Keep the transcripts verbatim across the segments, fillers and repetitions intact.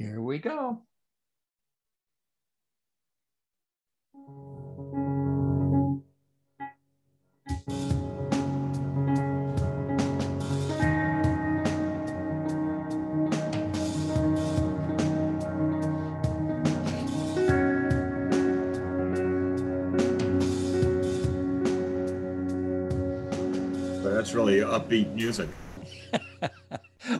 Here we go. That's really upbeat music.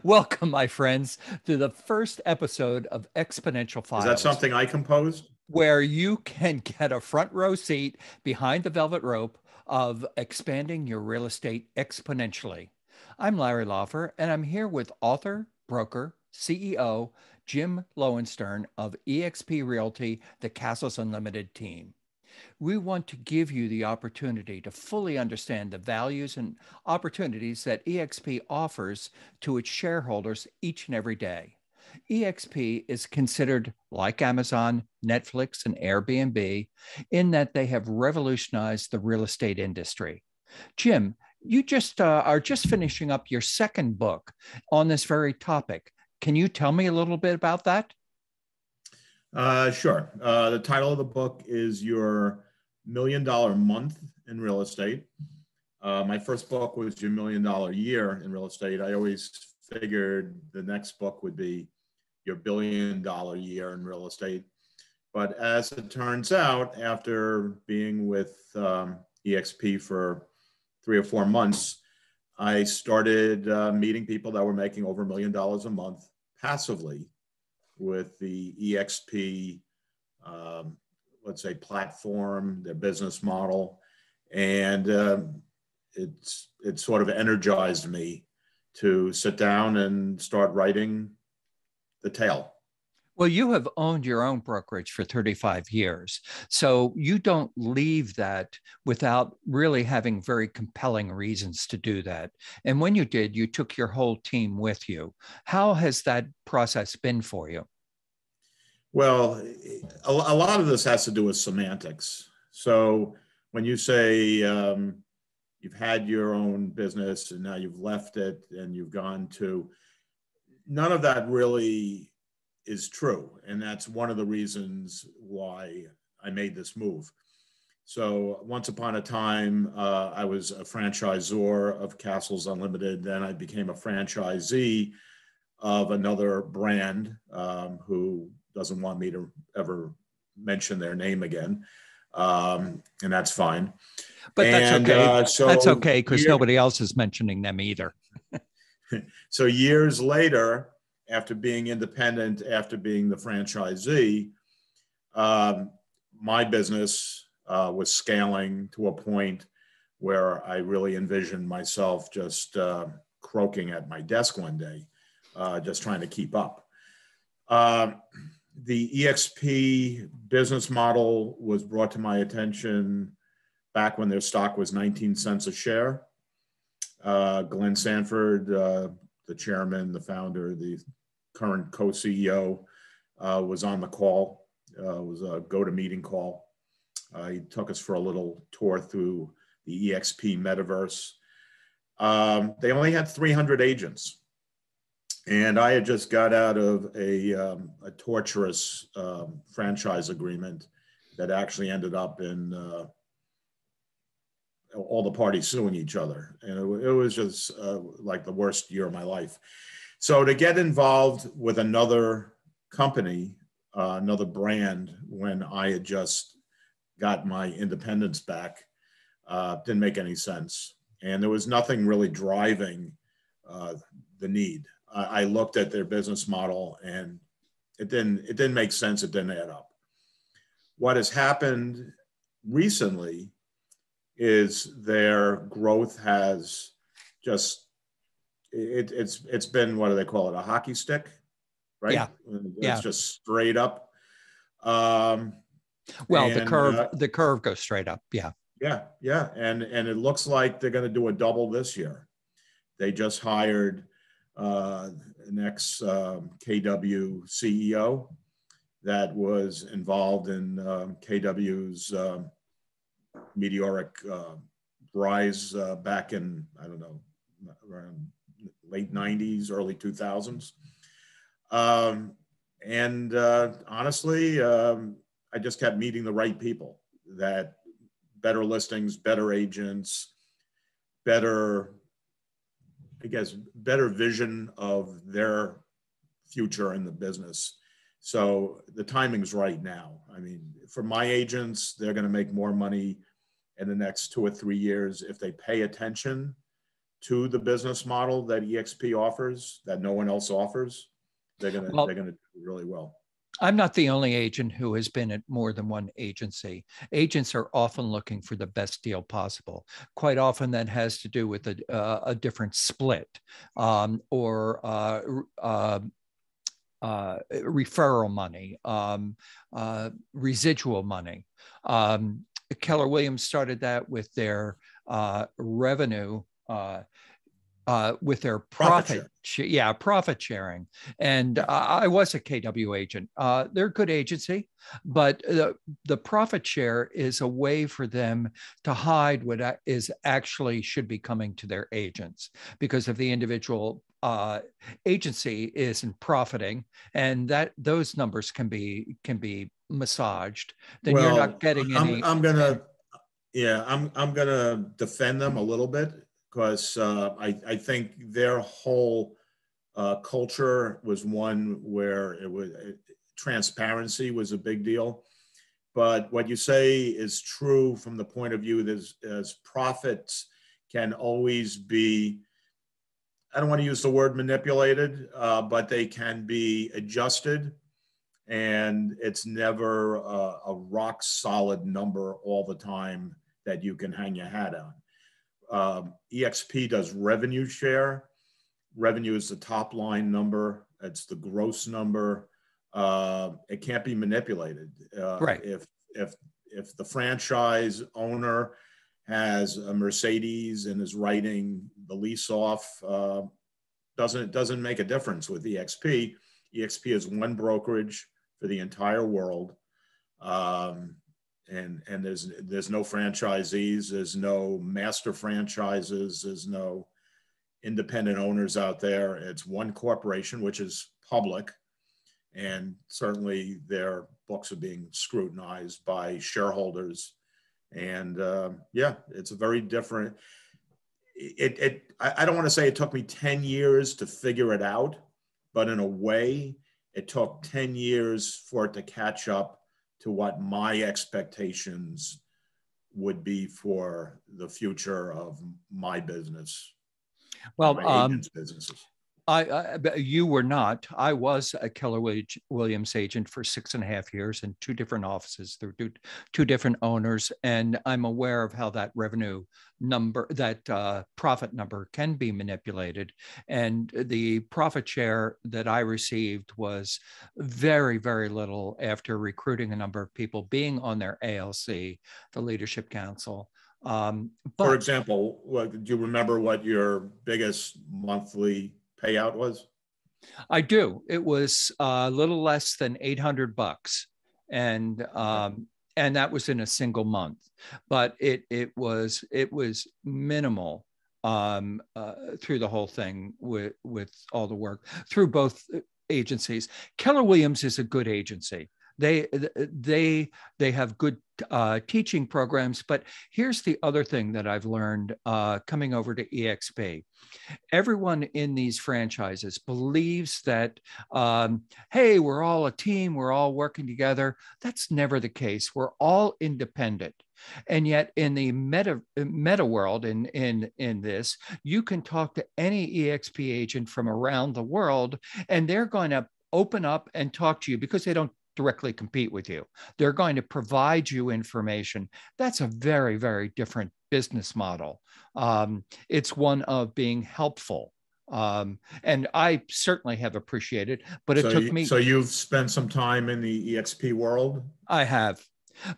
Welcome, my friends, to the first episode of Exponential Files. Is that something I composed? Where you can get a front row seat behind the velvet rope of expanding your real estate exponentially. I'm Larry Lawfer, and I'm here with author, broker, C E O, Jim Lowenstern of eXp Realty, the Castles Unlimited team. We want to give you the opportunity to fully understand the values and opportunities that eXp offers to its shareholders each and every day. eXp is considered like Amazon, Netflix, and Airbnb in that they have revolutionized the real estate industry. Jim, you just uh, are just finishing up your second book on this very topic. Can you tell me a little bit about that? Uh, sure. Uh, the title of the book is Your Million Dollar Month in Real Estate. Uh, my first book was Your Million Dollar Year in Real Estate. I always figured the next book would be Your Billion Dollar Year in Real Estate. But as it turns out, after being with um, eXp for three or four months, I started uh, meeting people that were making over a million dollars a month passively with the eXp, um, let's say, platform, their business model. And uh, it's, it sort of energized me to sit down and start writing the tale. Well, you have owned your own brokerage for thirty-five years, so you don't leave that without really having very compelling reasons to do that. And when you did, you took your whole team with you. How has that process been for you? Well, a, a lot of this has to do with semantics. So when you say um, you've had your own business and now you've left it and you've gone to, none of that really is true. And that's one of the reasons why I made this move. So once upon a time, uh, I was a franchisor of Castles Unlimited. Then I became a franchisee of another brand um, who doesn't want me to ever mention their name again. Um, and that's fine. But and, that's okay. Uh, so that's okay because nobody else is mentioning them either. So years later, after being independent, after being the franchisee, um, my business uh, was scaling to a point where I really envisioned myself just uh, croaking at my desk one day, uh, just trying to keep up. Uh, the eXp business model was brought to my attention back when their stock was nineteen cents a share. Uh, Glenn Sanford, uh, the chairman, the founder, the current co-C E O, uh, was on the call. Uh, it was a go-to-meeting call. Uh, he took us for a little tour through the eXp metaverse. Um, they only had three hundred agents. And I had just got out of a, um, a torturous um, franchise agreement that actually ended up in uh, all the parties suing each other. And it, it was just uh, like the worst year of my life. So to get involved with another company, uh, another brand, when I had just got my independence back, uh, didn't make any sense. And there was nothing really driving uh, the need. I, I looked at their business model and it didn't, it didn't make sense. It didn't add up. What has happened recently is their growth has just, it, it's it's been, what do they call it, a hockey stick, right? Yeah. It's yeah. just straight up. Um, well, and, the curve uh, the curve goes straight up, yeah. Yeah, yeah, and, and it looks like they're gonna do a double this year. They just hired uh, an ex-K W um, C E O that was involved in um, K W's um, meteoric uh, rise uh, back in, I don't know, around late nineties, early two thousands. Um, And uh, honestly, um, I just kept meeting the right people that better listings, better agents, better, I guess, better vision of their future in the business. So the timing's right now. I mean, for my agents, they're going to make more money in the next two or three years if they pay attention to the business model that eXp offers, that no one else offers. They're going to, well, they're going to do really well. I'm not the only agent who has been at more than one agency. Agents are often looking for the best deal possible. Quite often that has to do with a, uh, a different split um, or uh, uh, uh, referral money, um, uh, residual money. Um, Keller Williams started that with their uh, revenue uh, Uh, with their profit, profit yeah, profit sharing. And uh, I was a K W agent. Uh, they're a good agency, but the, the profit share is a way for them to hide what is actually should be coming to their agents, because if the individual uh, agency isn't profiting, and that those numbers can be can be massaged, then well, you're not getting I'm, any. I'm gonna, yeah, I'm I'm gonna defend them a little bit, because uh, I, I think their whole uh, culture was one where it was it, transparency was a big deal. But what you say is true from the point of view that as profits can always be, I don't want to use the word manipulated, uh, but they can be adjusted, and it's never a, a rock solid number all the time that you can hang your hat on. Um, eXp does revenue share. Revenue is the top line number. It's the gross number. Uh, it can't be manipulated. Uh, right. If if if the franchise owner has a Mercedes and is writing the lease off, uh, doesn't doesn't make a difference with eXp. eXp is one brokerage for the entire world. Um, And, and there's, there's no franchisees, there's no master franchises, there's no independent owners out there. It's one corporation, which is public. And certainly their books are being scrutinized by shareholders. And uh, yeah, it's a very different, it, it, I don't want to say it took me ten years to figure it out, but in a way, it took ten years for it to catch up to what my expectations would be for the future of my business. Well, my um, businesses. I, I, you were not. I was a Keller Williams agent for six and a half years in two different offices through two, two different owners. And I'm aware of how that revenue number, that uh, profit number can be manipulated. And the profit share that I received was very, very little after recruiting a number of people, being on their A L C, the Leadership Council. Um, but, For example, what, do you remember what your biggest monthly payout was? I do. It was a little less than eight hundred bucks. And, um, and that was in a single month, but it, it was, it was minimal, um, uh, through the whole thing with, with all the work through both agencies. Keller Williams is a good agency. They, they, they have good uh, teaching programs, but here's the other thing that I've learned uh, coming over to eXp. Everyone in these franchises believes that, um, hey, we're all a team, we're all working together. That's never the case. We're all independent. And yet in the meta, meta world, in, in, in this, you can talk to any eXp agent from around the world, and they're going to open up and talk to you because they don't directly compete with you. They're going to provide you information. That's a very, very different business model. Um, it's one of being helpful. Um, and I certainly have appreciated, but it so took you, me- So you've spent some time in the eXp world? I have,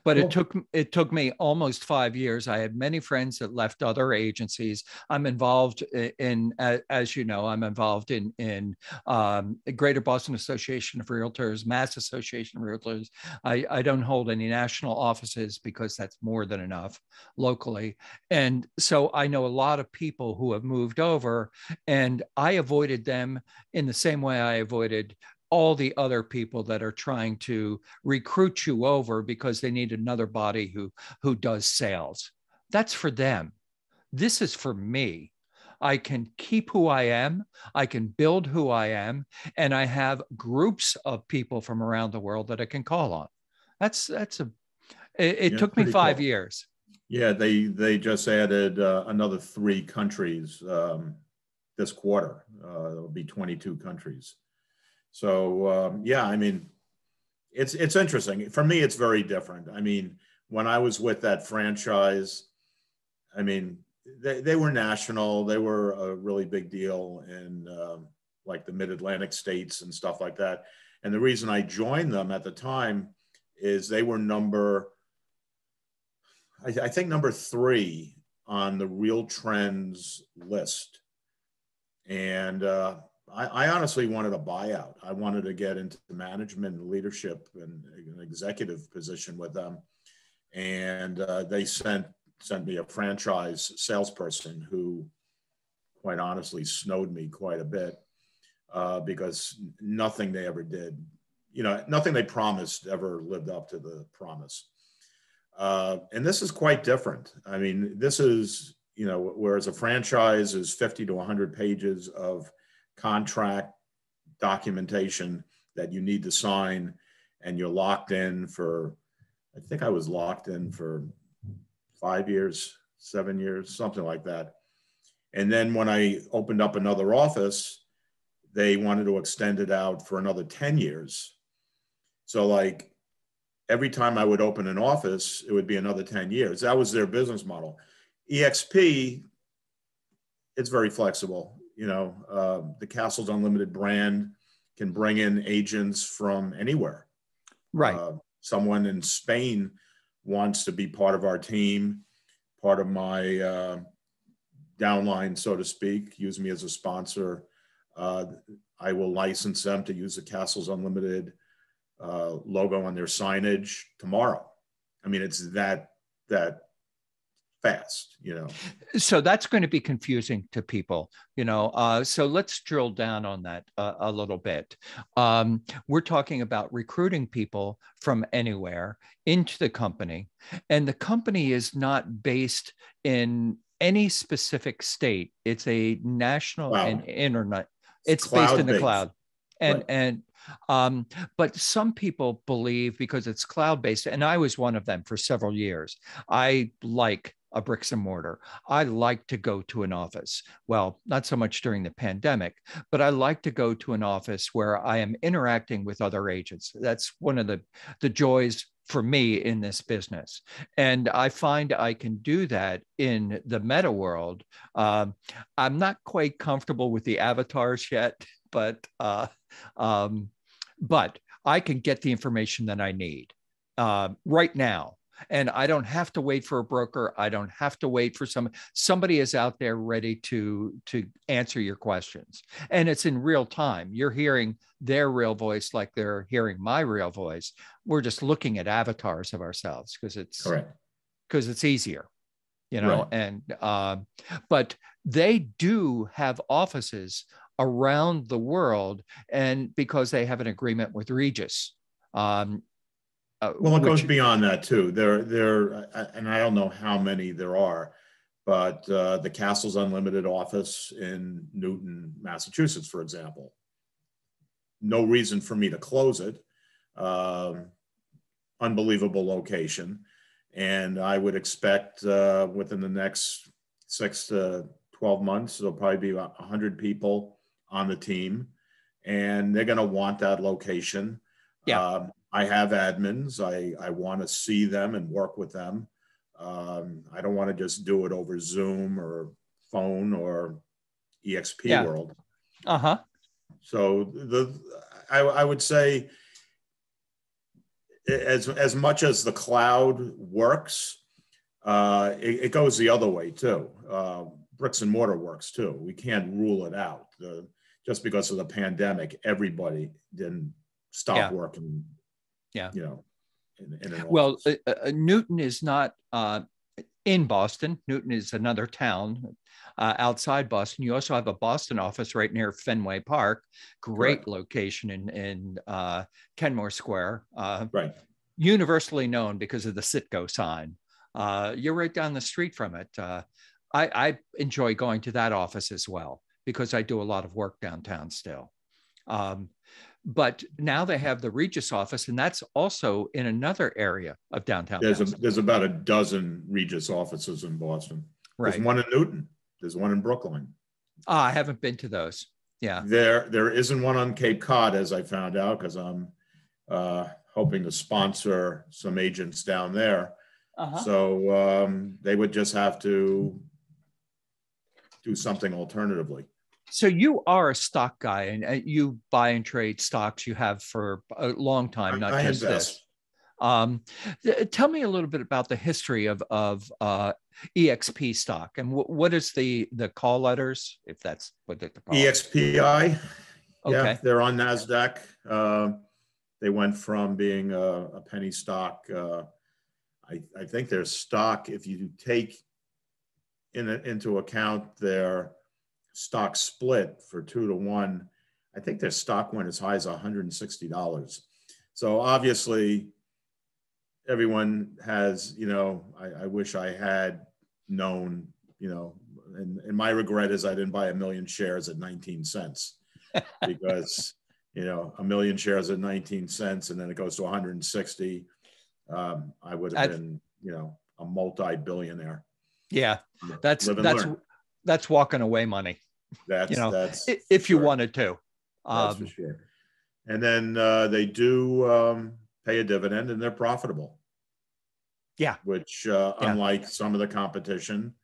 but cool. it took it took me almost five years. I had many friends that left other agencies. I'm involved in, as you know, I'm involved in, in um, the Greater Boston Association of Realtors, Mass Association of Realtors. I, I don't hold any national offices because that's more than enough locally. And so I know a lot of people who have moved over, and I avoided them in the same way I avoided all the other people that are trying to recruit you over because they need another body who, who does sales. That's for them. This is for me. I can keep who I am, I can build who I am, and I have groups of people from around the world that I can call on. That's, that's a, it, it yeah, took me five cool. years. Yeah, they, they just added uh, another three countries um, this quarter. Uh, it'll be twenty-two countries. So um, yeah, I mean, it's, it's interesting. For me, it's very different. I mean, when I was with that franchise, I mean, They, they were national, they were a really big deal in um, like the mid-Atlantic states and stuff like that. And the reason I joined them at the time is they were number, I, I think number three on the Real Trends list. And uh, I, I honestly wanted a buyout. I wanted to get into the management and leadership and an executive position with them. And uh, they sent sent me a franchise salesperson who, quite honestly, snowed me quite a bit uh, because nothing they ever did, you know, nothing they promised ever lived up to the promise. Uh, and this is quite different. I mean, this is, you know, whereas a franchise is fifty to one hundred pages of contract documentation that you need to sign, and you're locked in for, I think I was locked in for five years, seven years, something like that. And then when I opened up another office, they wanted to extend it out for another ten years. So like every time I would open an office, it would be another ten years. That was their business model. eXp, it's very flexible. You know, uh, the Castles Unlimited brand can bring in agents from anywhere. Right. Uh, someone in Spain wants to be part of our team, part of my uh, downline, so to speak, use me as a sponsor. Uh, I will license them to use the Castles Unlimited uh, logo on their signage tomorrow. I mean, it's that, that fast, you know. So that's going to be confusing to people, you know. Uh, so let's drill down on that uh, a little bit. Um, we're talking about recruiting people from anywhere into the company, and the company is not based in any specific state. It's a national wow. and internet. It's, it's based in the cloud, and right. and. Um, but some people believe because it's cloud-based, and I was one of them for several years. I like a bricks and mortar. I like to go to an office. Well, not so much during the pandemic, but I like to go to an office where I am interacting with other agents. That's one of the, the joys for me in this business. And I find I can do that in the meta world. Um, I'm not quite comfortable with the avatars yet, but uh, um, but I can get the information that I need uh, right now. And I don't have to wait for a broker. I don't have to wait for some, somebody is out there ready to, to answer your questions. And it's in real time. You're hearing their real voice like they're hearing my real voice. We're just looking at avatars of ourselves because it's, because it's easier, you know, right. and, uh, but they do have offices around the world, and because they have an agreement with Regus. Um, Uh, well, it which, goes beyond that too. There, there, and I don't know how many there are, but uh, the Castles Unlimited office in Newton, Massachusetts, for example. No reason for me to close it. Um, unbelievable location, and I would expect uh, within the next six to twelve months, there'll probably be about a hundred people on the team, and they're going to want that location. Yeah. Um, I have admins. I, I want to see them and work with them. Um, I don't want to just do it over Zoom or phone or eXp yeah. World. Uh-huh. So the I, I would say as, as much as the cloud works, uh, it, it goes the other way too. Uh, bricks and mortar works too. We can't rule it out. The, just because of the pandemic, everybody didn't stop yeah. working. Yeah. You know, in, in well, uh, Newton is not, uh, in Boston. Newton is another town uh, outside Boston. You also have a Boston office right near Fenway Park. Great right. location in, in uh, Kenmore Square. Uh, right. Universally known because of the Citgo sign. Uh, you're right down the street from it. Uh, I, I enjoy going to that office as well because I do a lot of work downtown still. Um, but now they have the Regus office, and that's also in another area of downtown. There's, a, there's about a dozen Regus offices in Boston. Right. There's one in Newton. There's one in Brooklyn. Oh, I haven't been to those. Yeah. There, there isn't one on Cape Cod, as I found out, because I'm uh, hoping to sponsor some agents down there. Uh-huh. So um, they would just have to do something alternatively. So you are a stock guy, and you buy and trade stocks. You have for a long time, not I just invest. this. Um, th tell me a little bit about the history of, of uh, E X P stock, and what is the, the call letters, if that's what they're called? E X P I. Okay. Yeah, they're on NASDAQ. Uh, they went from being a, a penny stock. Uh, I, I think their stock, if you take in a, into account their stock split for two to one, I think their stock went as high as one hundred sixty dollars. So obviously everyone has, you know, I, I wish I had known, you know, and, and my regret is I didn't buy a million shares at nineteen cents because, you know, a million shares at nineteen cents and then it goes to one hundred sixty. Um, I would have I've, been, you know, a multi-billionaire. Yeah, that's that's learn. that's walking away money. That's you know, that's if you sure. wanted to. Um, that's for sure. And then uh, they do um, pay a dividend, and they're profitable. Yeah, which uh, yeah. unlike some of the competition,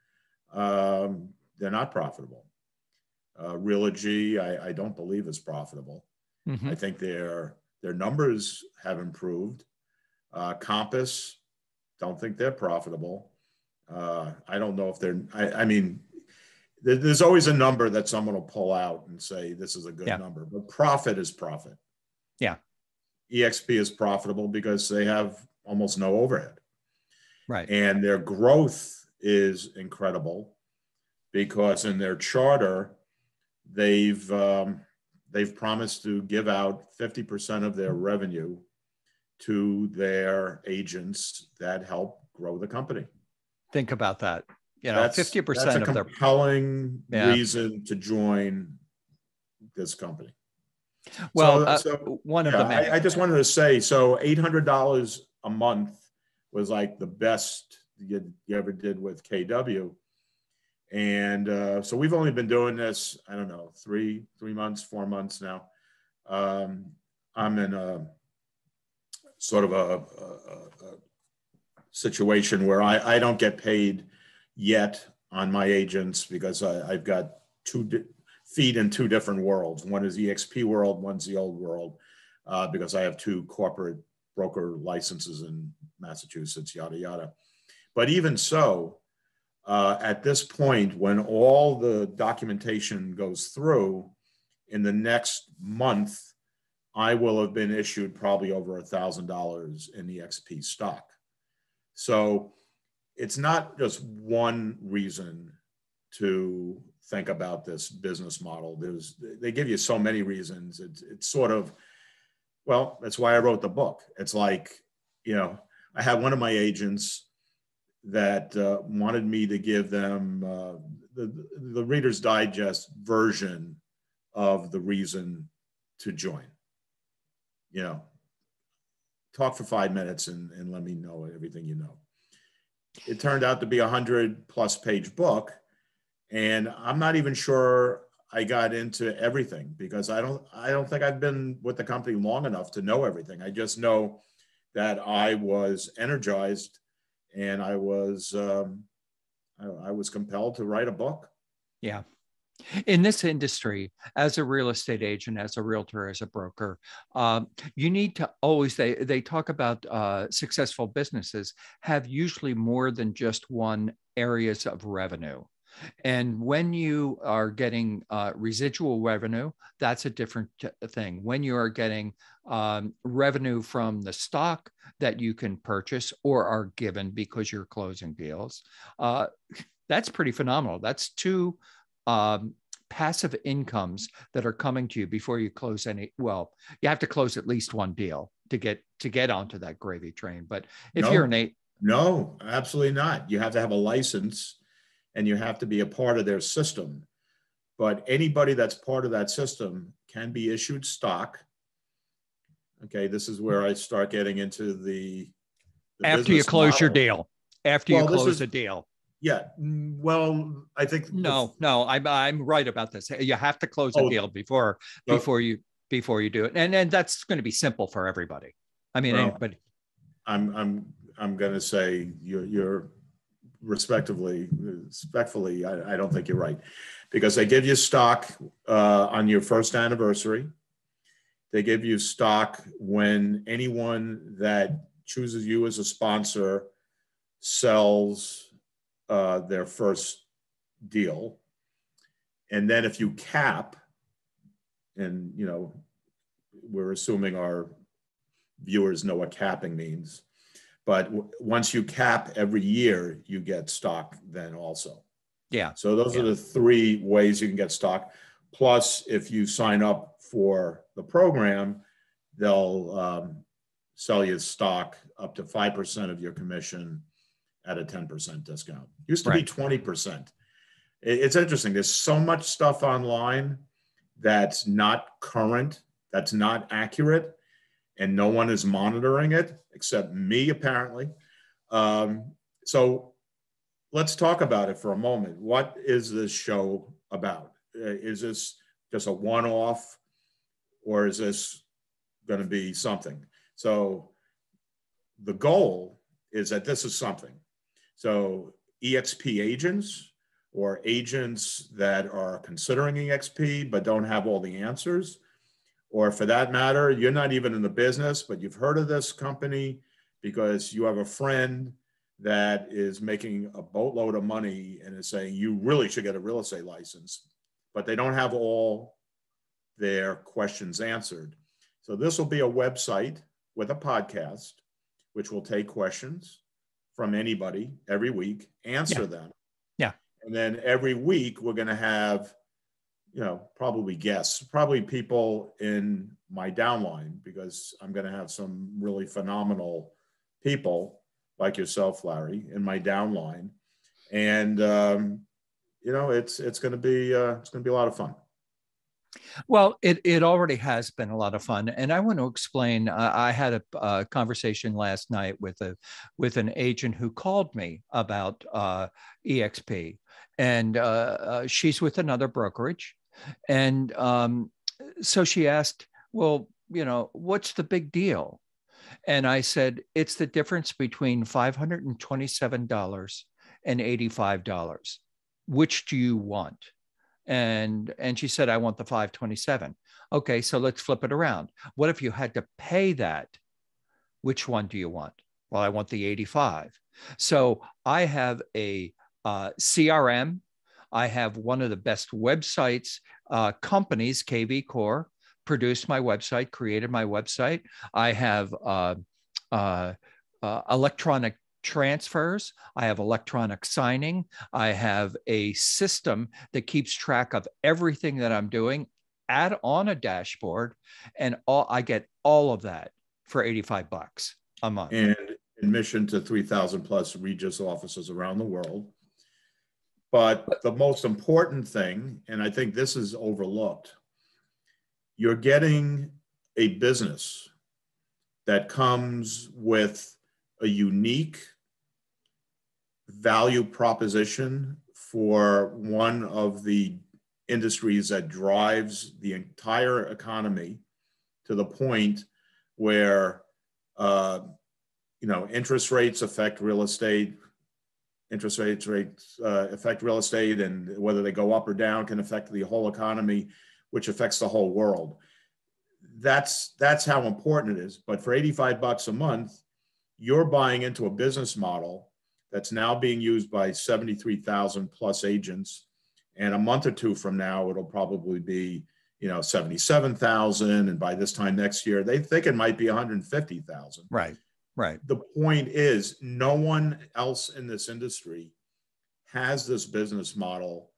um, they're not profitable. Uh, Realogy, I, I don't believe is profitable. Mm-hmm. I think their their numbers have improved. Uh, Compass, don't think they're profitable. Uh, I don't know if they're, I, I mean, there, there's always a number that someone will pull out and say, this is a good yeah. number, but profit is profit. Yeah. E X P is profitable because they have almost no overhead. Right. And their growth is incredible because in their charter, they've, um, they've promised to give out fifty percent of their revenue to their agents that help grow the company. Think about that. You know, fifty percent of their- That's a compelling yeah. reason to join this company. Well, so, uh, so, one yeah, of them. I, I just wanted to say, so eight hundred dollars a month was like the best you, you ever did with K W. And uh, so we've only been doing this, I don't know, three, three months, four months now. Um, I'm in a, sort of a, a, a situation where I, I don't get paid yet on my agents because I, I've got two feet in two different worlds. One is E X P world, one's the old world, uh, because I have two corporate broker licenses in Massachusetts, yada, yada. But even so, uh, at this point, when all the documentation goes through in the next month, I will have been issued probably over one thousand dollars in E X P stock. So it's not just one reason to think about this business model. There's, they give you so many reasons. It's, it's sort of, well, that's why I wrote the book. It's like, you know, I had one of my agents that uh, wanted me to give them uh, the, the Reader's Digest version of the reason to join. You know, talk for five minutes and, and let me know everything you know. It turned out to be a hundred plus page book. And I'm not even sure I got into everything because I don't, I don't think I've been with the company long enough to know everything. I just know that I was energized and I was, um, I, I was compelled to write a book. Yeah. In this industry, as a real estate agent, as a realtor, as a broker, um, you need to always, they, they talk about uh, successful businesses have usually more than just one areas of revenue. And when you are getting uh, residual revenue, that's a different thing. When you are getting um, revenue from the stock that you can purchase or are given because you're closing deals, uh, that's pretty phenomenal. That's two um, passive incomes that are coming to you before you close any. Well, you have to close at least one deal to get to get onto that gravy train. But if no, you're an eight, no, absolutely not. You have to have a license, and you have to be a part of their system. But anybody that's part of that system can be issued stock. Okay, this is where I start getting into the, the after you close model. your deal. After well, you close is, a deal. Yeah. Well, I think no, no, I'm I'm right about this. You have to close oh, a deal before no. before you before you do it, and and that's going to be simple for everybody. I mean, well, anybody. I'm I'm I'm going to say you're you're respectively respectfully. I, I don't think you're right, because they give you stock uh, on your first anniversary. They give you stock when anyone that chooses you as a sponsor sells Uh, their first deal. And then if you cap, and you know, we're assuming our viewers know what capping means, but w once you cap every year, you get stock then also. Yeah. So those yeah. are the three ways you can get stock. Plus, if you sign up for the program, they'll um, sell you stock up to five percent of your commission at a ten percent discount. Used to right. be twenty percent. It's interesting. There's so much stuff online that's not current, that's not accurate, and no one is monitoring it except me, apparently. Um, so let's talk about it for a moment. What is this show about? Is this just a one-off, or is this going to be something? So the goal is that this is something. So E X P agents, or agents that are considering E X P but don't have all the answers, or for that matter, you're not even in the business, but you've heard of this company because you have a friend that is making a boatload of money and is saying, you really should get a real estate license, but they don't have all their questions answered. So this will be a website with a podcast, which will take questions from anybody every week, answer yeah. them. Yeah. And then every week we're going to have, you know, probably guests, probably people in my downline, because I'm going to have some really phenomenal people like yourself, Larry, in my downline. And, um, you know, it's, it's going to be, uh, it's going to be a lot of fun. Well, it, it already has been a lot of fun. And I want to explain, uh, I had a, a conversation last night with a with an agent who called me about uh, E X P. And uh, uh, she's with another brokerage. And um, so she asked, well, you know, what's the big deal? And I said, it's the difference between five hundred twenty-seven dollars and eighty-five dollars. Which do you want? And, and she said, I want the five twenty-seven. Okay, so let's flip it around. What if you had to pay that? Which one do you want? Well, I want the eighty-five. So I have a uh, C R M. I have one of the best websites, uh, companies, K V Core, produced my website, created my website. I have uh, uh, uh, electronic transfers. I have electronic signing. I have a system that keeps track of everything that I'm doing, add on a dashboard, and all I get all of that for eighty-five bucks a month. And admission to three thousand plus Regus offices around the world. But the most important thing, and I think this is overlooked, you're getting a business that comes with a unique value proposition for one of the industries that drives the entire economy to the point where, uh, you know, interest rates affect real estate, interest rates, rates uh, affect real estate, and whether they go up or down can affect the whole economy, which affects the whole world. That's, that's how important it is. But for eighty-five bucks a month, you're buying into a business model that's now being used by seventy-three thousand plus agents. And a month or two from now, it'll probably be, you know, seventy-seven thousand. And by this time next year, they think it might be one hundred fifty thousand. Right, right. The point is, no one else in this industry has this business model.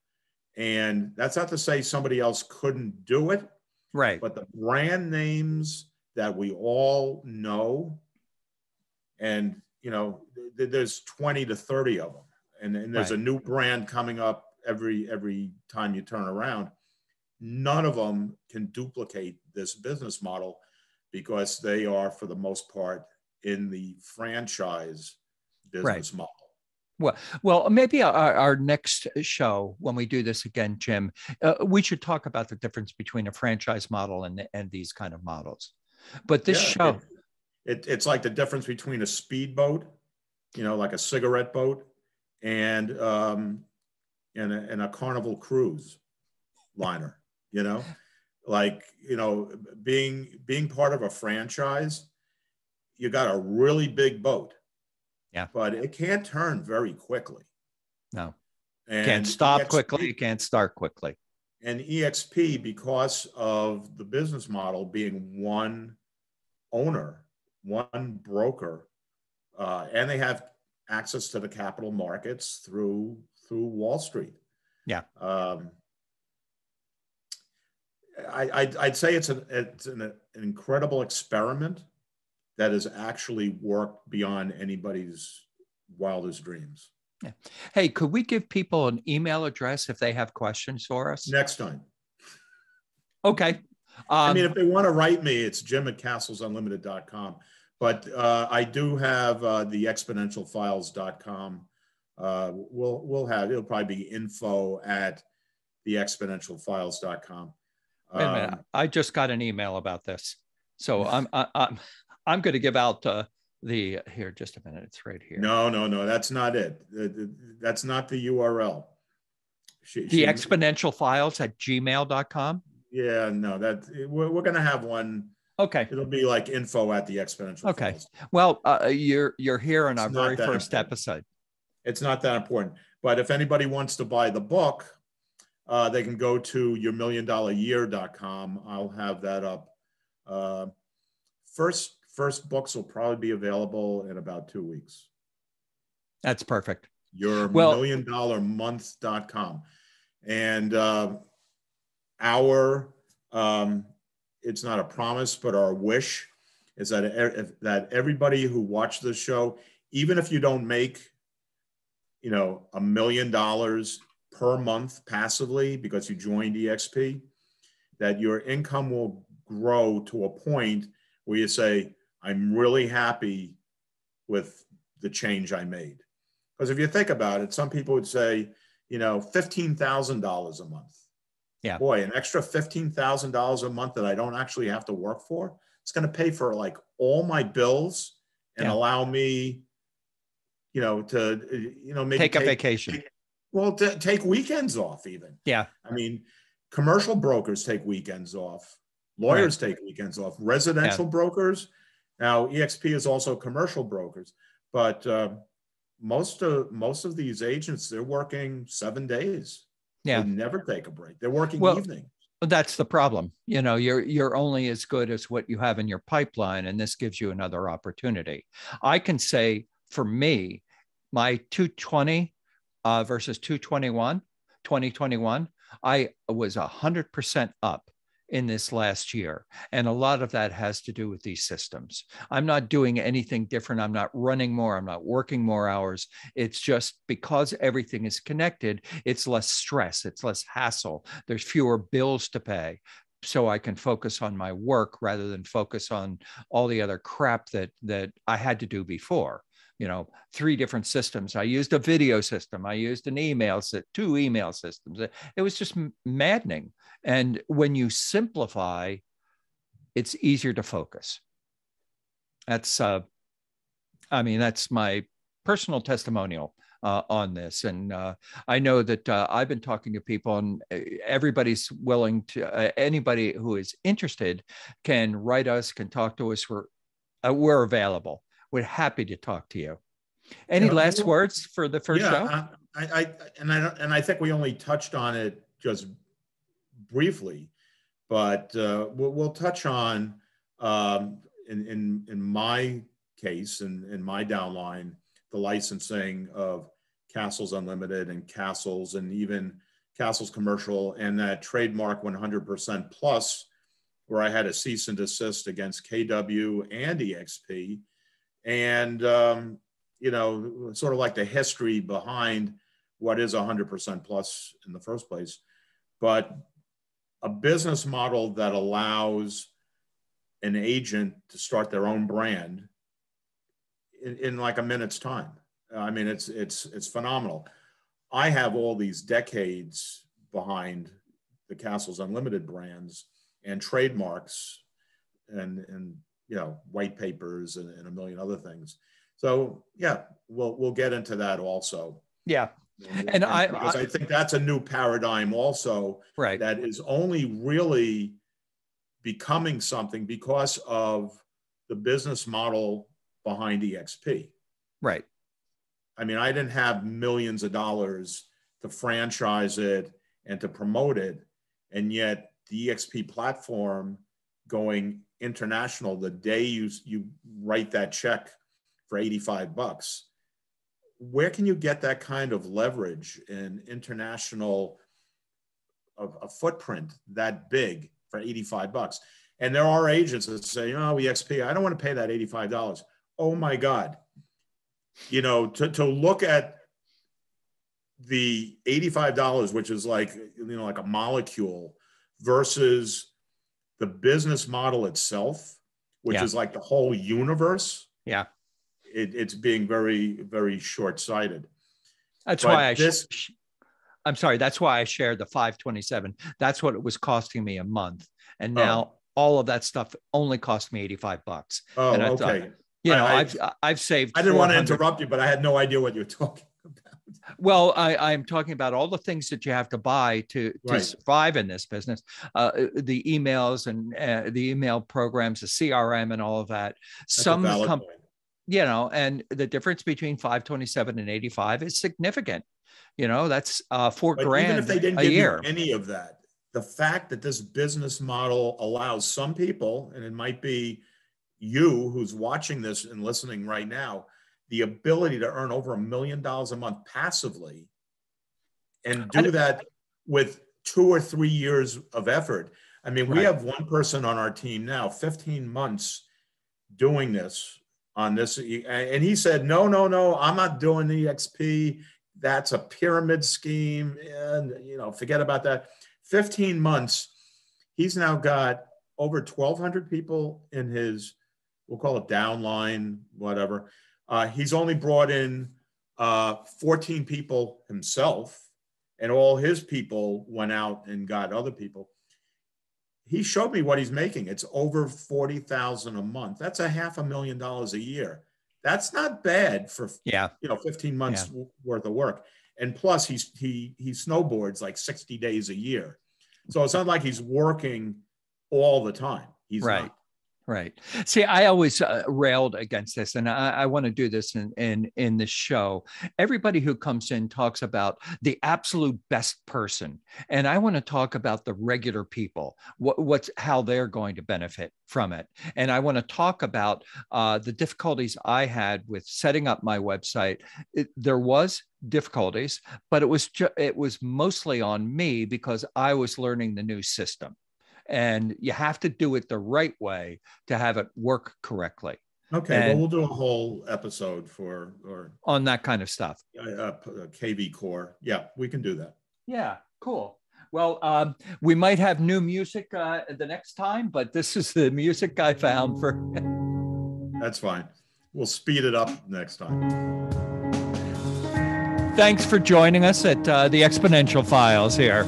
And that's not to say somebody else couldn't do it. Right. But the brand names that we all know, and, you know, th there's twenty to thirty of them. And, and there's right. a new brand coming up every, every time you turn around. None of them can duplicate this business model because they are, for the most part, in the franchise business right. model. Well, well, maybe our, our next show, when we do this again, Jim, uh, we should talk about the difference between a franchise model and, and these kind of models. But this yeah, show... It, it, it's like the difference between a speedboat, you know, like a cigarette boat, and, um, and, a, and a Carnival cruise liner. You know, like, you know, being, being part of a franchise, you got a really big boat, yeah, but it can't turn very quickly. No, and can't stop quickly. You can't start quickly. And eXp, because of the business model being one owner, one broker, uh, and they have access to the capital markets through, through Wall Street. Yeah. Um, I, I'd, I'd say it's, an, it's an, an incredible experiment that has actually worked beyond anybody's wildest dreams. Yeah. Hey, could we give people an email address if they have questions for us? Next time. Okay. Um, I mean, if they want to write me, it's jim at castles unlimited dot com. But uh, I do have uh, the exponential files dot com. Uh, we'll, we'll have, it'll probably be info at the exponential files dot com. Wait a minute. Um, I just got an email about this, so I'm I, I'm I'm going to give out uh, the here. Just a minute, it's right here. No, no, no, that's not it. That's not the U R L. She, the she, exponential files at gmail dot com. Yeah, no, that we're, we're going to have one. Okay, it'll be like info at the exponential. Okay, files. Well, uh, you're you're here in it's our very first important. episode. It's not that important, but if anybody wants to buy the book, Uh, they can go to your million dollar year dot com. I'll have that up. Uh, first, first books will probably be available in about two weeks. That's perfect. your million dollar month dot com. And uh, our, um, it's not a promise, but our wish is that, er that everybody who watched this show, even if you don't make, you know, a million dollars per month passively because you joined eXp, that your income will grow to a point where you say, I'm really happy with the change I made. Because if you think about it, some people would say, you know, fifteen thousand dollars a month. Yeah. Boy, an extra fifteen thousand dollars a month that I don't actually have to work for, it's going to pay for like all my bills and yeah. allow me, you know, to, you know, maybe take, take a vacation. Take, Well, t take weekends off even. Yeah. I mean, commercial brokers take weekends off. Lawyers right. take weekends off. Residential yeah. brokers. Now, eXp is also commercial brokers. But uh, most, of, most of these agents, they're working seven days. Yeah. They never take a break. They're working well, evening. That's the problem. You know, you're, you're only as good as what you have in your pipeline, and this gives you another opportunity. I can say, for me, my two twenty Uh, versus two twenty-one, twenty twenty-one, I was one hundred percent up in this last year. And a lot of that has to do with these systems. I'm not doing anything different. I'm not running more. I'm not working more hours. It's just because everything is connected, it's less stress. It's less hassle. There's fewer bills to pay. So I can focus on my work rather than focus on all the other crap that, that I had to do before. You know, three different systems. I used a video system. I used an email set, two email systems. It was just maddening. And when you simplify, it's easier to focus. That's, uh, I mean, that's my personal testimonial uh, on this. And uh, I know that uh, I've been talking to people, and everybody's willing to, uh, anybody who is interested can write us, can talk to us. We're, uh, we're available. We're happy to talk to you. Any yeah, last words for the first yeah, show? Uh, I, I and I and I think we only touched on it just briefly, but uh, we'll, we'll touch on um, in in in my case and in, in my downline the licensing of Castles Unlimited and Castles and even Castles Commercial and that trademark one hundred percent plus, where I had a cease and desist against K W and eXp, and um, you know, sort of like the history behind what is one hundred percent plus in the first place, but a business model that allows an agent to start their own brand in, in like a minute's time. I mean, it's it's it's phenomenal. I have all these decades behind the Castles Unlimited brands and trademarks and, and you know, white papers and, and a million other things. So yeah, we'll, we'll get into that also. Yeah. And, and I, because I, I think that's a new paradigm also, right, that is only really becoming something because of the business model behind eXp. Right. I mean, I didn't have millions of dollars to franchise it and to promote it, and yet the eXp platform going international, the day you, you write that check for eighty-five bucks, where can you get that kind of leverage in international, a, a footprint that big for eighty-five bucks? And there are agents that say, oh, eXp, I don't want to pay that eighty-five dollars. Oh my God. You know, to, to look at the eighty-five dollars, which is like, you know, like a molecule, versus the business model itself, which yeah. is like the whole universe. Yeah, it, it's being very, very short-sighted. That's but why I. This, sh I'm sorry. That's why I shared the five twenty-seven. That's what it was costing me a month, and now oh. all of that stuff only cost me eighty-five bucks. Oh, and I okay. Thought, you know, I, I've I've saved. I didn't want to interrupt you, but I had no idea what you were talking about. Well, I, I'm talking about all the things that you have to buy to, right. to survive in this business, uh, the emails and uh, the email programs, the C R M and all of that. That's Some company, you know, and the difference between five twenty-seven and eighty-five is significant. You know, that's uh, four but grand even if they didn't a give year. You any of that, the fact that this business model allows some people, and it might be you who's watching this and listening right now, the ability to earn over a million dollars a month passively and do that with two or three years of effort. I mean, right. we have one person on our team now, fifteen months doing this on this. And he said, no, no, no, I'm not doing the eXp. That's a pyramid scheme. And, you know, forget about that. fifteen months. He's now got over twelve hundred people in his, we'll call it downline, whatever. Uh, he's only brought in uh, fourteen people himself, and all his people went out and got other people. He showed me what he's making. It's over forty thousand dollars a month. That's a half a million dollars a year. That's not bad for yeah. you know fifteen months yeah. worth of work. And plus, he's, he, he snowboards like sixty days a year. So it's not like he's working all the time. He's right. not. Right. See, I always uh, railed against this, and I, I want to do this in, in, in the show. Everybody who comes in talks about the absolute best person, and I want to talk about the regular people, what, what's, how they're going to benefit from it. And I want to talk about uh, the difficulties I had with setting up my website. It, there was difficulties, but it was, it was mostly on me because I was learning the new system. And you have to do it the right way to have it work correctly. Okay, and well, we'll do a whole episode for or on that kind of stuff. Uh, K V Core, yeah, we can do that. Yeah, cool. Well, um, we might have new music uh, the next time, but this is the music I found for. That's fine. We'll speed it up next time. Thanks for joining us at uh, the Exponential Files here.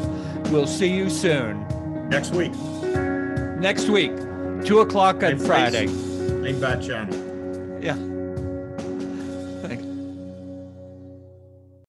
We'll see you soon. Next week. Next week, two o'clock on Friday. Same bat channel. Yeah.